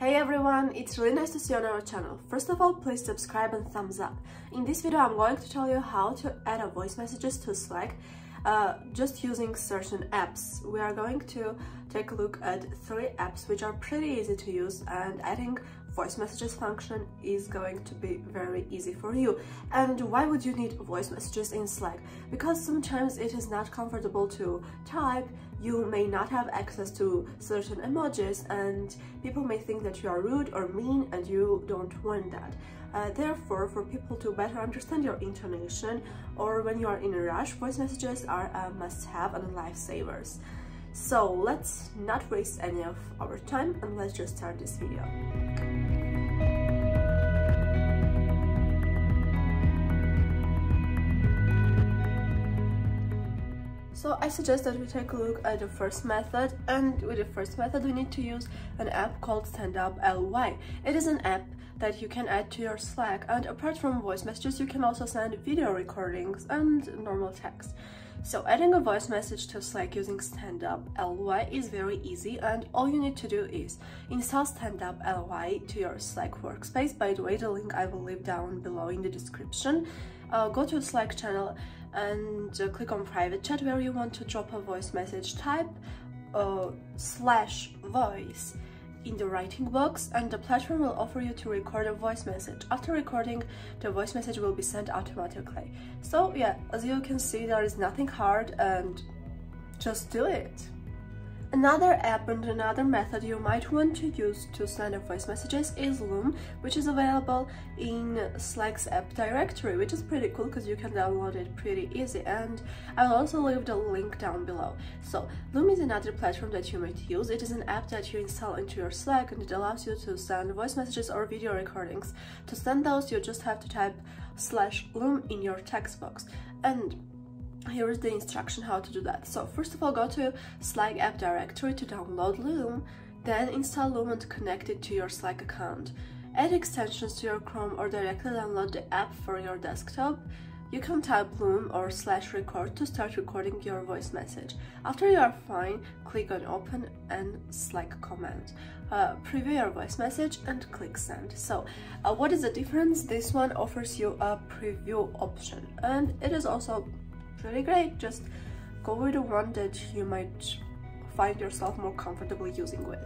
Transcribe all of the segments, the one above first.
Hey everyone, it's really nice to see you on our channel. First of all, please subscribe and thumbs up. In this video I'm going to tell you how to add a voice messages to Slack just using certain apps. We are going to take a look at 3 apps which are pretty easy to use, and I think voice messages function is going to be very easy for you. And why would you need voice messages in Slack? Because sometimes it is not comfortable to type, you may not have access to certain emojis, and people may think that you are rude or mean, and you don't want that. Therefore, for people to better understand your intonation or when you are in a rush, voice messages are a must-have and lifesavers. So let's not waste any of our time and let's just start this video. So I suggest that we take a look at the first method, and with the first method we need to use an app called Standup.ly. It is an app that you can add to your Slack, and apart from voice messages you can also send video recordings and normal text. So adding a voice message to Slack using Standup.ly is very easy, and all you need to do is install Standup.ly to your Slack workspace. By the way, the link I will leave down below in the description. Go to Slack channel and click on private chat where you want to drop a voice message. Type /voice in the writing box, and the platform will offer you to record a voice message. After recording, the voice message will be sent automatically. So yeah, as you can see, there is nothing hard, and just do it. Another app and another method you might want to use to send a voice messages is Loom, which is available in Slack's app directory, which is pretty cool because you can download it pretty easy, and I'll also leave the link down below. So Loom is another platform that you might use. It is an app that you install into your Slack, and it allows you to send voice messages or video recordings. To send those, you just have to type /loom in your text box, and here is the instruction how to do that. So first of all, go to Slack app directory to download Loom, then install Loom and connect it to your Slack account. Add extensions to your Chrome or directly download the app for your desktop. You can type Loom or /record to start recording your voice message. After you are fine, click on open and Slack command. Preview your voice message and click send. So what is the difference? This one offers you a preview option, and it is also really great. Just go with the one that you might find yourself more comfortable using with.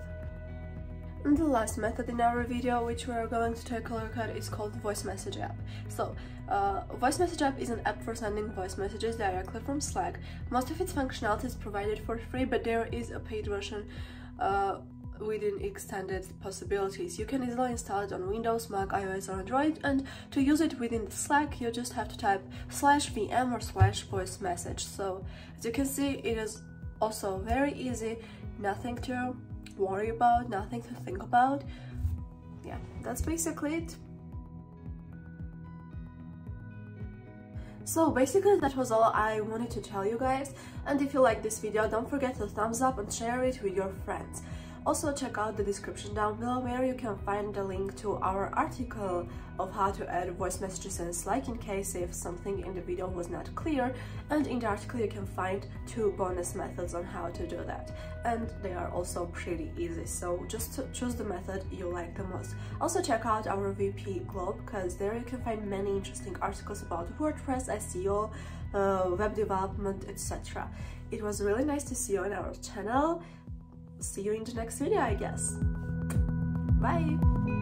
And the last method in our video which we are going to take a look at is called Voice Message App. So Voice Message App is an app for sending voice messages directly from Slack. Most of its functionality is provided for free, but there is a paid version within extended possibilities. You can easily install it on Windows, Mac, iOS or Android, and to use it within Slack you just have to type /vm or /voice message. So as you can see, it is also very easy, nothing to worry about, nothing to think about. Yeah, that's basically it. So basically that was all I wanted to tell you guys, and if you like this video don't forget to thumbs up and share it with your friends. Also check out the description down below where you can find the link to our article of how to add voice messages in Slack in case if something in the video was not clear, and in the article you can find 2 bonus methods on how to do that, and they are also pretty easy, so just choose the method you like the most. Also check out our VP Globe because there you can find many interesting articles about WordPress, SEO, web development, etc. It was really nice to see you on our channel. See you in the next video, I guess. Bye!